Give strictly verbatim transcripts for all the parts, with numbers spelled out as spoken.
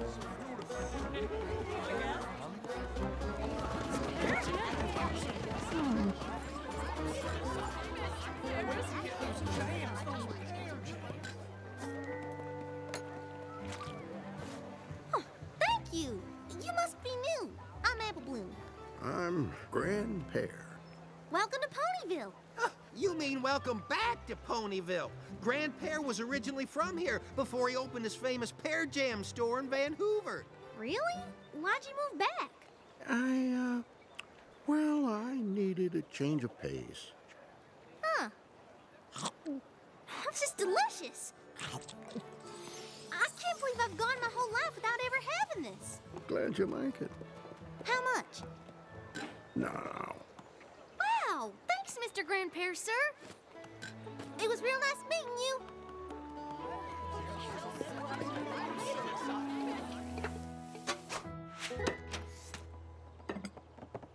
Oh, thank you. You must be new. I'm Apple Bloom. I'm Grand Pear. Welcome to Ponyville. Oh, you mean welcome back to Ponyville. Grand Pear was originally from here before he opened his famous pear jam store in Vanhoover. Really? Why'd you move back? I, uh, well, I needed a change of pace. Huh. This is delicious. I can't believe I've gone my whole life without ever having this. Glad you like it. How much? No. Wow, thanks, Mister Grand Pear, sir. It was real nice meeting you.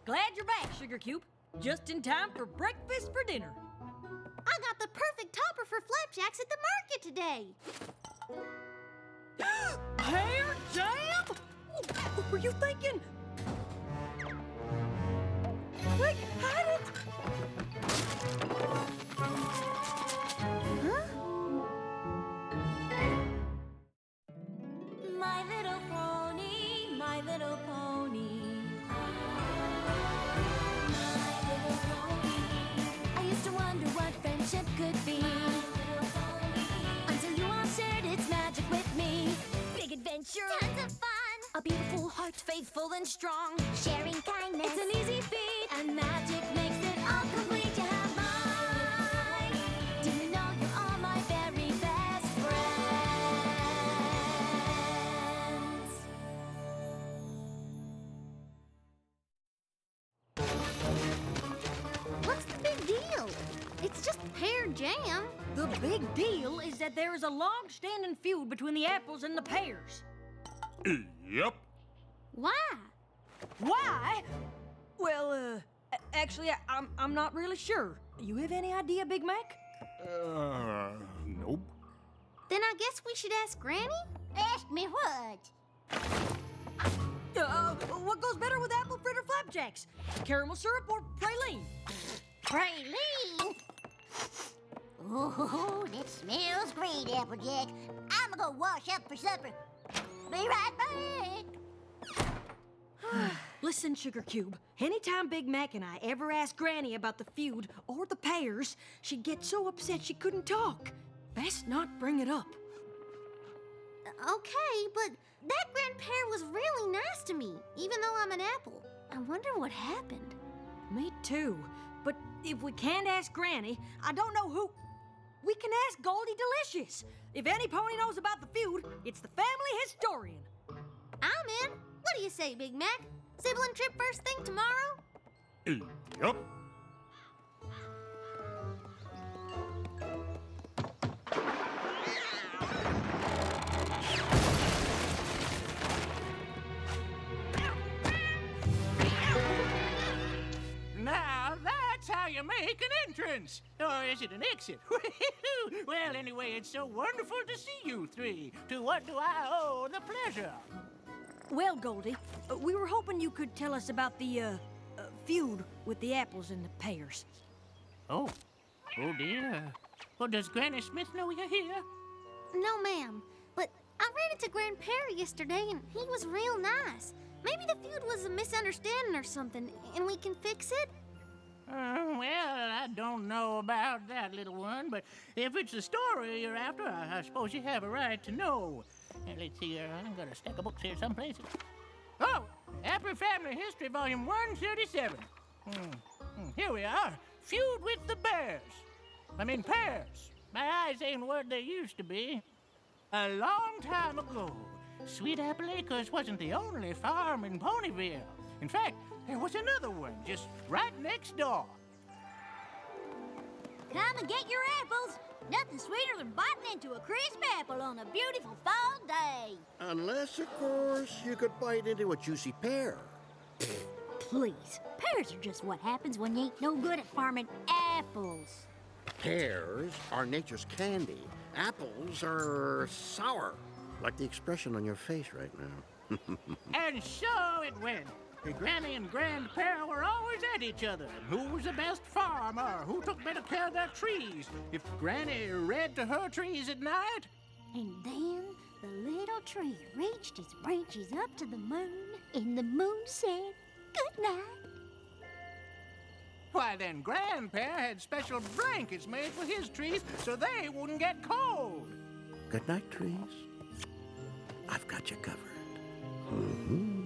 Glad you're back, Sugar Cube. Just in time for breakfast for dinner. I got the perfect topper for flapjacks at the market today. Pear jam? What were you thinking? Quick, hide it! Huh? My little pony, my little pony. My little pony. I used to wonder what friendship could be. Until you all shared its magic with me. Big adventure. Tons of fun. A beautiful heart, faithful and strong. Sharing kindness. It's an easy feat. And magic makes it all complete. You have mine. Do you know you are my very best friends? What's the big deal? It's just pear jam. The big deal is that there is a long-standing feud between the apples and the pears. Yep. Why? Why? Well, uh, actually, I, I'm, I'm not really sure. You have any idea, Big Mac? Uh, nope. Then I guess we should ask Granny? Ask me what? Uh, what goes better with apple fritter flapjacks? Caramel syrup or praline? Praline? Ooh, that smells great, Applejack. I'm gonna go wash up for supper. Be right back. Listen, Sugar Cube, anytime Big Mac and I ever asked Granny about the feud or the pears, she'd get so upset she couldn't talk. Best not bring it up. Okay, but that Grand Pear was really nice to me, even though I'm an apple. I wonder what happened. Me too. But if we can't ask Granny, I don't know who... We can ask Goldie Delicious. If any pony knows about the feud, it's the family historian. I'm in. What do you say, Big Mac? Sibling trip first thing tomorrow? Yep. Now that's how you make an entrance. Or is it an exit? Well, anyway, it's so wonderful to see you three. To what do I owe the pleasure? Well, Goldie, uh, we were hoping you could tell us about the, uh, uh, feud with the apples and the pears. Oh. Oh, dear. Well, does Granny Smith know you're here? No, ma'am. But I ran into Grand Perry yesterday, and he was real nice. Maybe the feud was a misunderstanding or something, and we can fix it? Uh, well, I don't know about that, little one, but if it's the story you're after, I, I suppose you have a right to know. Now, let's see here. I've got a stack of books here someplace. Oh! Apple Family History, Volume one thirty-seven. Hmm. Here we are. Feud with the Bears. I mean, pears. My eyes ain't what they used to be. A long time ago, Sweet Apple Acres wasn't the only farm in Ponyville. In fact, there was another one just right next door. Come and get your apples. Nothing sweeter than biting into a crisp apple on a beautiful fall day. Unless, of course, you could bite into a juicy pear. Please, pears are just what happens when you ain't no good at farming apples. Pears are nature's candy. Apples are sour. Like the expression on your face right now. And so it went. The Granny and Grand Pear were always at each other. Who was the best farmer? Who took better care of their trees? If Granny read to her trees at night. And then the little tree reached its branches up to the moon, and the moon said, "Good night." Why, then Grand Pear had special blankets made for his trees so they wouldn't get cold. Good night, trees. I've got you covered. Mm-hmm.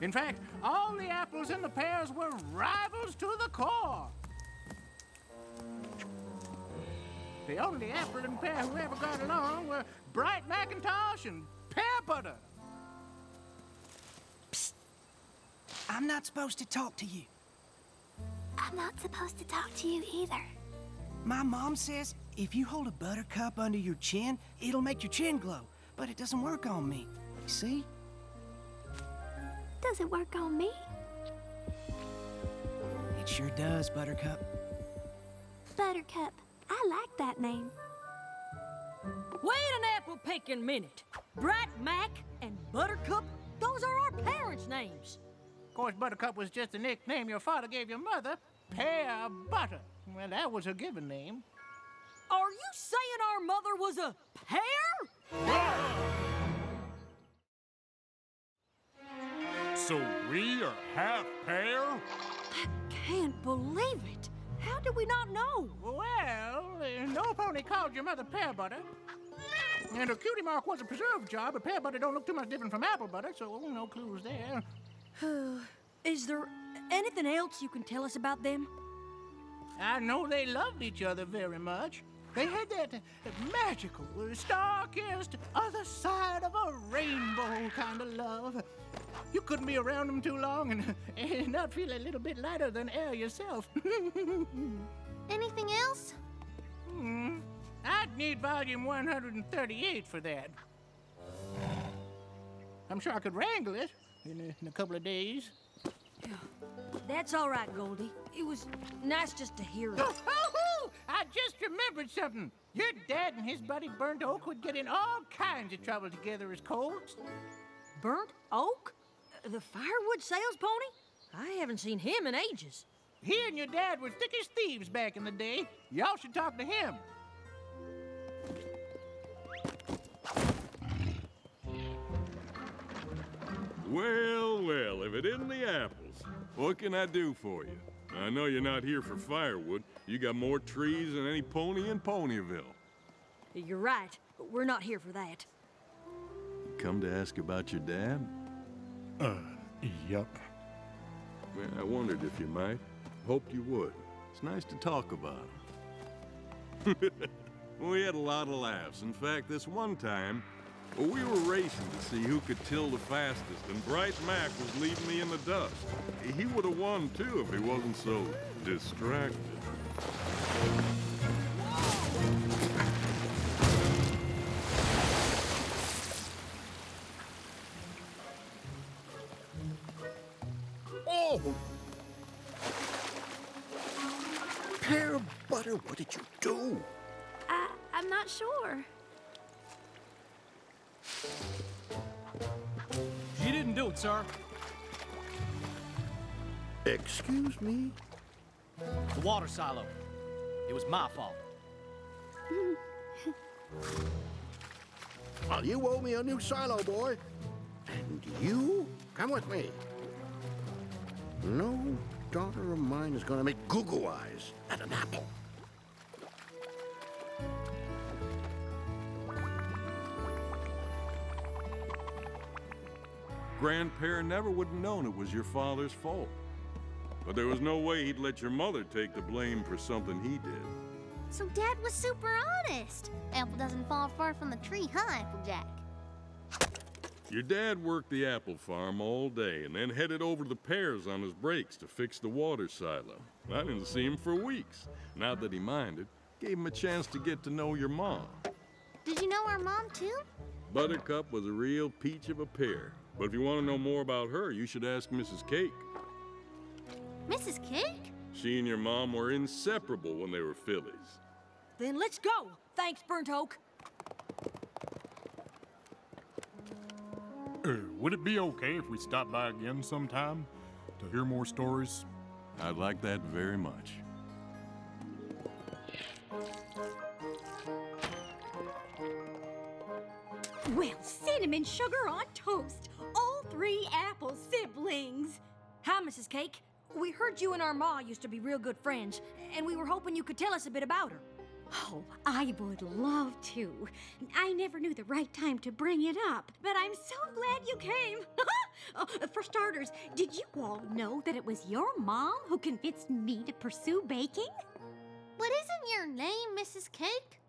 In fact, all the apples and the pears were rivals to the core. The only apple and pear who ever got along were Bright Macintosh and Pear Butter. Psst. I'm not supposed to talk to you. I'm not supposed to talk to you either. My mom says if you hold a buttercup under your chin, it'll make your chin glow. But it doesn't work on me. See? Doesn't work on me. It sure does, Buttercup. Buttercup. I like that name. Wait an apple-picking minute. Bright Mac and Buttercup, those are our parents' names. Of course, Buttercup was just the nickname your father gave your mother, Pear Butter. Well, that was her given name. Are you saying our mother was a pear? Yeah. So we are half pear? I can't believe it. How did we not know? Well, no pony called your mother Pear Butter. And her cutie mark was a preserve jar, but Pear Butter don't look too much different from apple butter, so no clues there. Is there anything else you can tell us about them? I know they loved each other very much. They had that, that magical, star-kissed, other side of a rainbow kind of love. You couldn't be around them too long and, and not feel a little bit lighter than air yourself. Anything else? Mm, I'd need volume one hundred thirty-eight for that. I'm sure I could wrangle it in a, in a couple of days. That's all right, Goldie. It was nice just to hear it. I just remembered something. Your dad and his buddy Burnt Oak would get in all kinds of trouble together as colts. Burnt Oak? The firewood sales pony? I haven't seen him in ages. He and your dad were thick as thieves back in the day. Y'all should talk to him. Well, well, if it isn't the apples, what can I do for you? I know you're not here for firewood. You got more trees than any pony in Ponyville. You're right, but we're not here for that. You come to ask about your dad? Uh, yep. Well, I wondered if you might. Hoped you would. It's nice to talk about him. We had a lot of laughs. In fact, this one time, we were racing to see who could till the fastest, and Bright Mac was leaving me in the dust. He would have won, too, if he wasn't so distracted. Oh! Pear Butter, what did you do? I, I'm not sure. You didn't do it, sir. Excuse me? The water silo. It was my fault. Well, you owe me a new silo, boy. And you come with me. No daughter of mine is going to make goo-goo eyes at an apple. Grand Pear never would have known it was your father's fault. But there was no way he'd let your mother take the blame for something he did. So Dad was super honest. Apple doesn't fall far from the tree, huh, Applejack? Your dad worked the apple farm all day and then headed over to the pears on his breaks to fix the water silo. I didn't see him for weeks. Not that he minded. Gave him a chance to get to know your mom. Did you know our mom, too? Buttercup was a real peach of a pear. But if you want to know more about her, you should ask Missus Cake. Missus Cake? She and your mom were inseparable when they were fillies. Then let's go. Thanks, Burnt Oak. Uh, would it be okay if we stopped by again sometime to hear more stories? I'd like that very much. Well, cinnamon sugar on toast. All three apple siblings. Hi, Missus Cake. We heard you and our ma used to be real good friends, and we were hoping you could tell us a bit about her. Oh, I would love to. I never knew the right time to bring it up, but I'm so glad you came. uh, for starters, did you all know that it was your mom who convinced me to pursue baking? But isn't your name Missus Cake?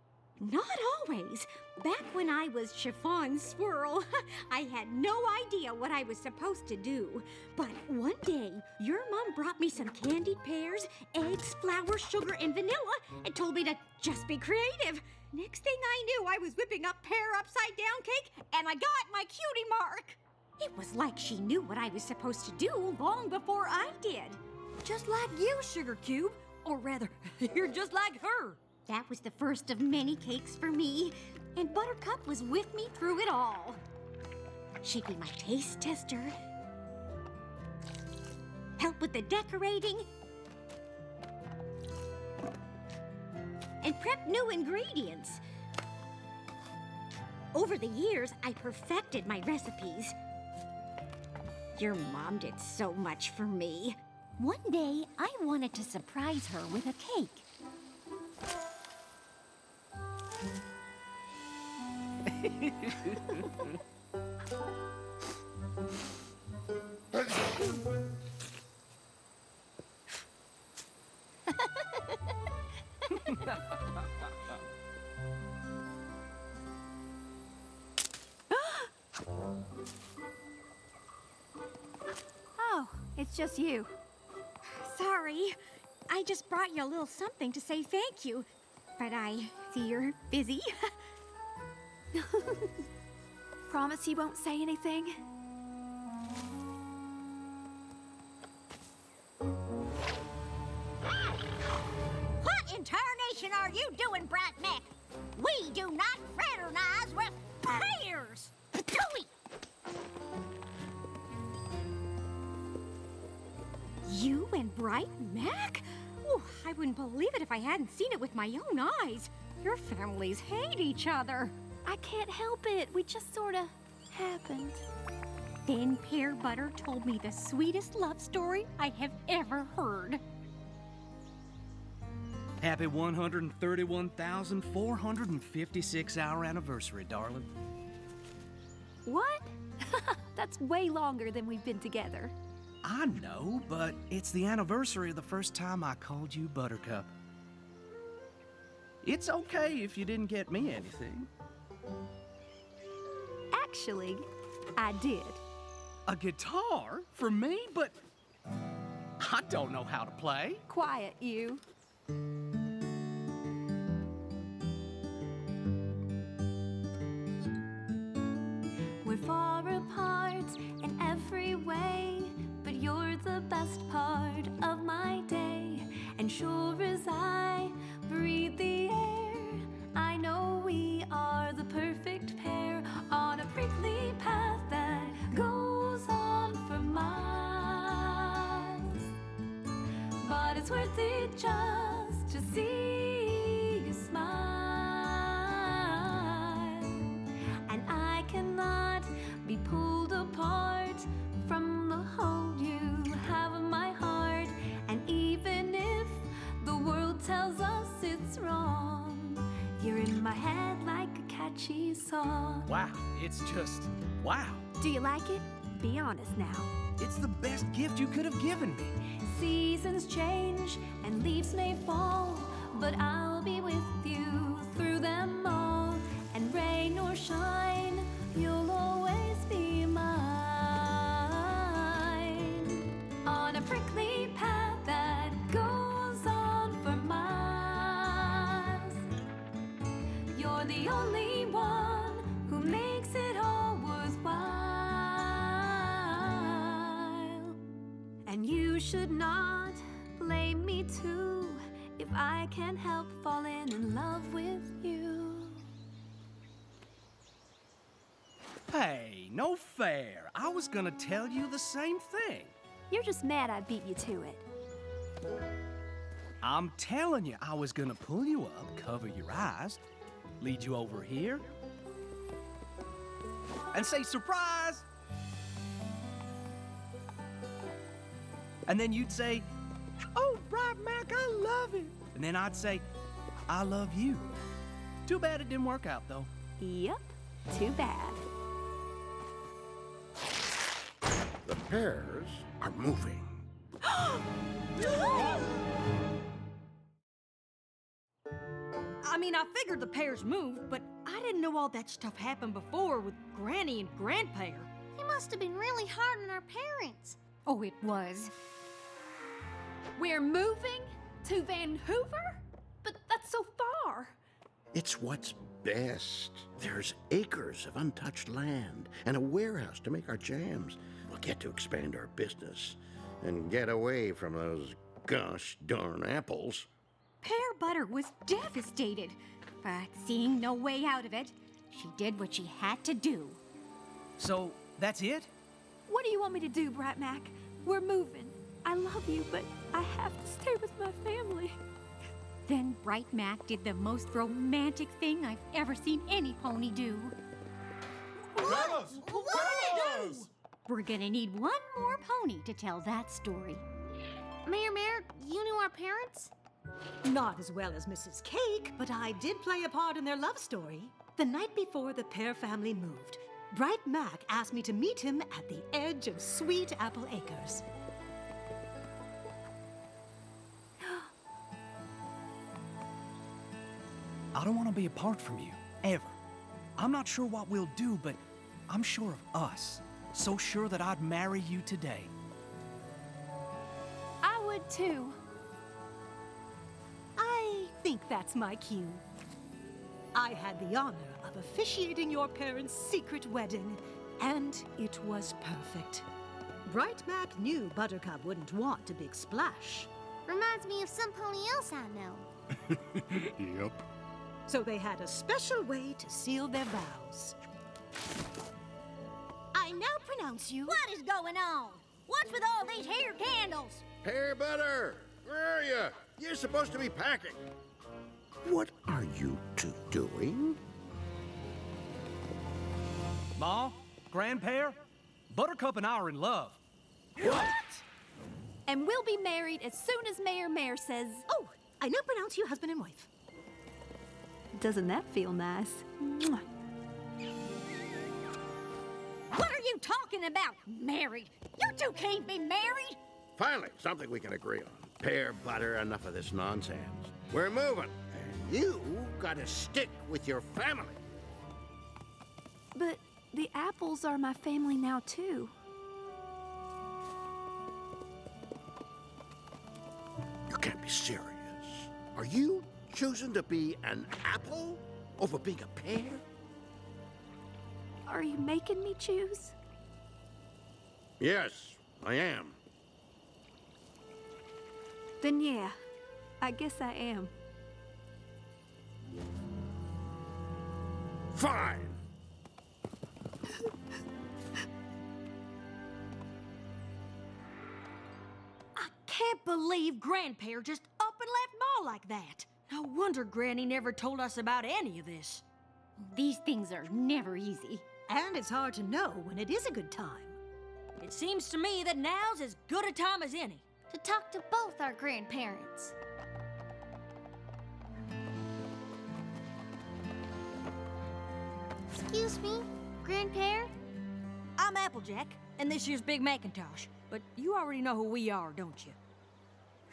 Not always. Back when I was Chiffon Swirl, I had no idea what I was supposed to do. But one day, your mom brought me some candied pears, eggs, flour, sugar, and vanilla, and told me to just be creative. Next thing I knew, I was whipping up pear upside-down cake, and I got my cutie mark. It was like she knew what I was supposed to do long before I did. Just like you, Sugar Cube. Or rather, you're just like her. That was the first of many cakes for me, and Buttercup was with me through it all. She'd be my taste tester, help with the decorating, and prep new ingredients. Over the years, I perfected my recipes. Your mom did so much for me. One day, I wanted to surprise her with a cake. Oh, it's just you. Sorry. I just brought you a little something to say thank you, but I see you're busy. Promise you won't say anything? What in tarnation are you doing, Bright Mac? We do not fraternize with pears! Do we? You and Bright Mac? Oh, I wouldn't believe it if I hadn't seen it with my own eyes. Your families hate each other. I can't help it. We just sort of happened. Then Pear Butter told me the sweetest love story I have ever heard. Happy one hundred thirty-one thousand four hundred fifty-six hour anniversary, darling. What? That's way longer than we've been together. I know, but it's the anniversary of the first time I called you Buttercup. It's okay if you didn't get me anything. Actually, I did. A guitar? For me? But I don't know how to play. Quiet, you. We're far apart in every way, but you're the best part of my day. And sure as I breathe the air, I know we are the perfect pair on a prickly path that goes on for miles. But it's worth it just to see you smile. And I cannot be pulled apart from the hold you have on my heart. And even if the world tells us it's wrong, you're in my head like a catchy song. Wow, it's just, wow. Do you like it? Be honest now. It's the best gift you could have given me. Seasons change and leaves may fall, but I'll be with you through them all. And rain or shine, you'll always be mine. On a prickly path that goes on for miles, the only one who makes it all worthwhile. And you should not blame me me too, if I can help falling in love with you. Hey, no fair. I was gonna tell you the same thing. You're just mad I beat you to it. I'm telling you, I was gonna pull you up, cover your eyes, lead you over here, and say surprise! And then you'd say, oh, Bright Mac, I love it. And then I'd say, I love you. Too bad it didn't work out, though. Yep, too bad. The pears are moving. I mean, I figured the pears moved, but I didn't know all that stuff happened before with Granny and Grand Pear. It must have been really hard on our parents. Oh, it was. We're moving to Vanhoover? But that's so far. It's what's best. There's acres of untouched land and a warehouse to make our jams. We'll get to expand our business and get away from those gosh darn apples. Pear Butter was devastated, but seeing no way out of it, she did what she had to do. So that's it? What do you want me to do, Bright Mac? We're moving. I love you, but I have to stay with my family. Then Bright Mac did the most romantic thing I've ever seen any pony do. What? What? What? We're gonna need one more pony to tell that story. Mayor Mayor, you knew our parents? Not as well as Missus Cake, but I did play a part in their love story. The night before the Pear family moved, Bright Mac asked me to meet him at the edge of Sweet Apple Acres. I don't want to be apart from you, ever. I'm not sure what we'll do, but I'm sure of us. So sure that I'd marry you today. I would too. I think that's my cue. I had the honor of officiating your parents' secret wedding, and it was perfect. Bright Mac knew Buttercup wouldn't want a big splash. Reminds me of some pony else I know. Yep. So they had a special way to seal their vows. I now pronounce you... What is going on? What's with all these here candles? Pear Butter, where are you? You're supposed to be packing. What are you two doing? Ma, Grand Pear, Buttercup and I are in love. What? And we'll be married as soon as Mayor Mayor says... Oh, I now pronounce you husband and wife. Doesn't that feel nice? What are you talking about, married? You two can't be married! Finally, something we can agree on. Pear Butter, enough of this nonsense. We're moving. You gotta stick with your family. But the apples are my family now, too. You can't be serious. Are you choosing to be an apple over being a pear? Are you making me choose? Yes, I am. Then yeah, I guess I am. Fine! I can't believe Grand Pear just up and left Ma like that. No wonder Granny never told us about any of this. These things are never easy. And it's hard to know when it is a good time. It seems to me that now's as good a time as any to talk to both our grandparents. Excuse me, Grand Pear? I'm Applejack, and this year's Big Macintosh. But you already know who we are, don't you?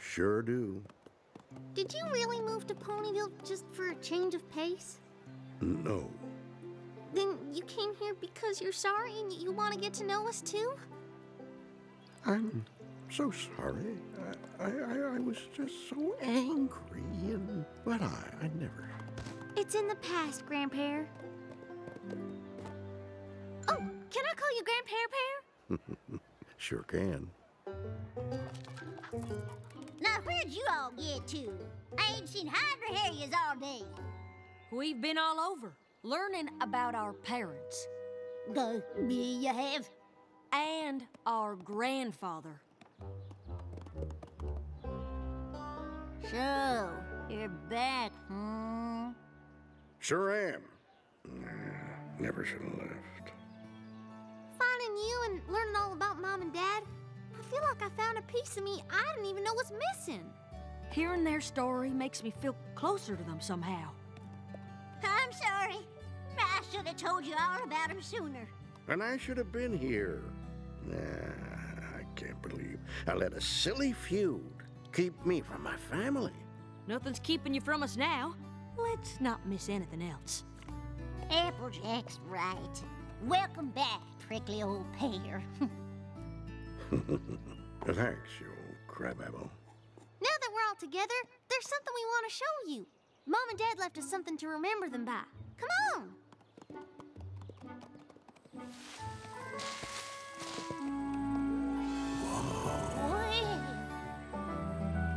Sure do. Did you really move to Ponyville just for a change of pace? No. Then you came here because you're sorry and you want to get to know us too? I'm so sorry. I, I, I was just so angry, and, but I, I never... It's in the past, Grand Pear. Oh, can I call you Grand Pear Pear? Sure can. No, where'd you all get to? I ain't seen hardly hear yous all day. We've been all over, learning about our parents. Go me you have. And our grandfather. So, you're back, hmm? Sure am. Never should have left. Finding you and learning all about Mom and Dad, I feel like I found a piece of me I didn't even know was missing. Hearing their story makes me feel closer to them somehow. I'm sorry. I should have told you all about them sooner. And I should have been here. Nah, I can't believe I let a silly feud keep me from my family. Nothing's keeping you from us now. Let's not miss anything else. Applejack's right. Welcome back, prickly old pear. Thanks, you old crabapple. Now that we're all together, there's something we want to show you. Mom and Dad left us something to remember them by. Come on! Wow.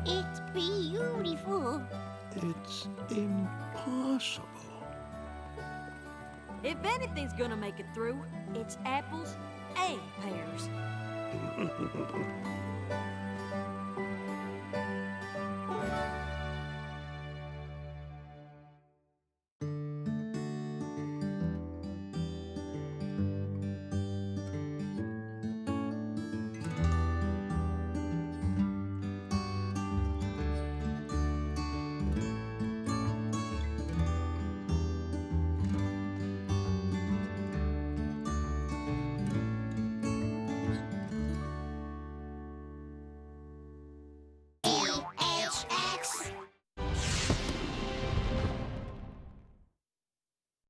It's beautiful. It's impossible. If anything's gonna make it through, it's apples and pears.